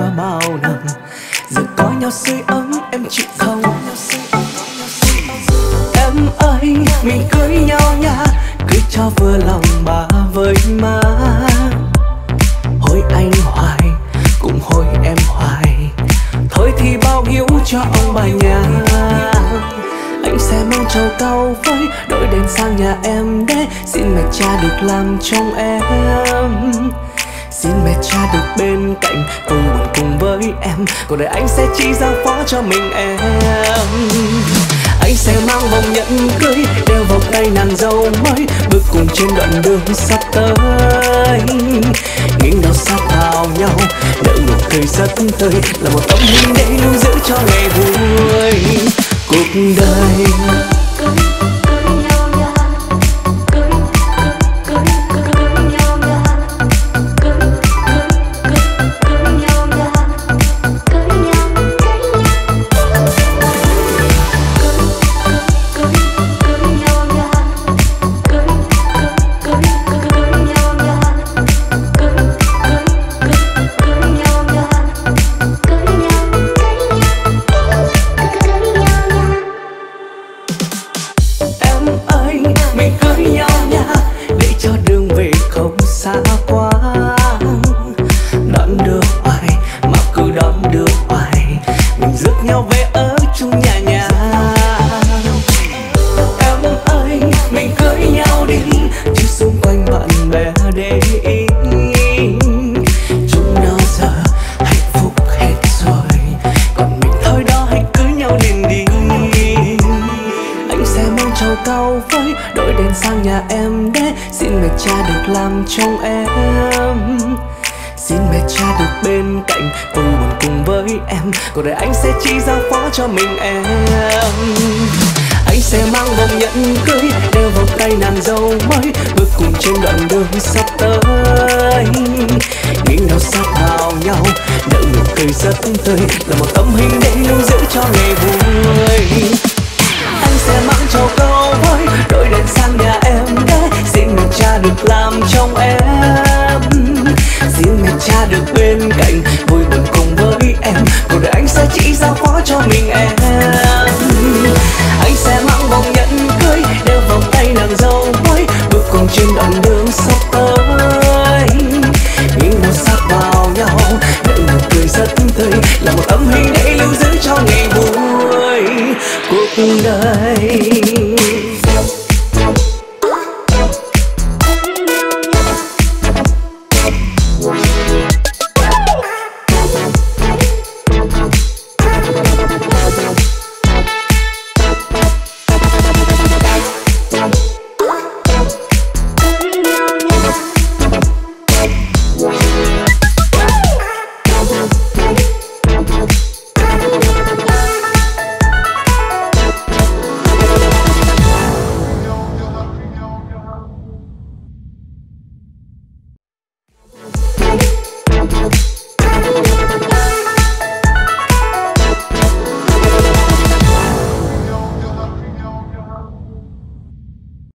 bao lần giờ có nhau sưởi ấm em chịu không. Em ơi mình cưới nhau nha, cưới cho vừa lòng bà với má. Hối anh hoài cũng hối em hoài, thôi thì bao hiếu cho ông bà nhà. Anh sẽ mang trầu cau với đội đèn sang nhà em đấy, xin mẹ cha được làm chồng em. Xin mẹ cha được bên cạnh cùng buồn cùng với em, còn đời anh sẽ chỉ giao phó cho mình em. Anh sẽ mang vòng nhẫn cưới đeo vào tay nàng dâu mới, bước cùng trên đoạn đường sắp tới. Nghiêng đầu sát vào nhau đợi một thời rất tươi, là một tấm hình để lưu giữ cho ngày vui cuộc đời. Bên cạnh vui buồn cùng với em, cuộc đời anh sẽ chỉ ra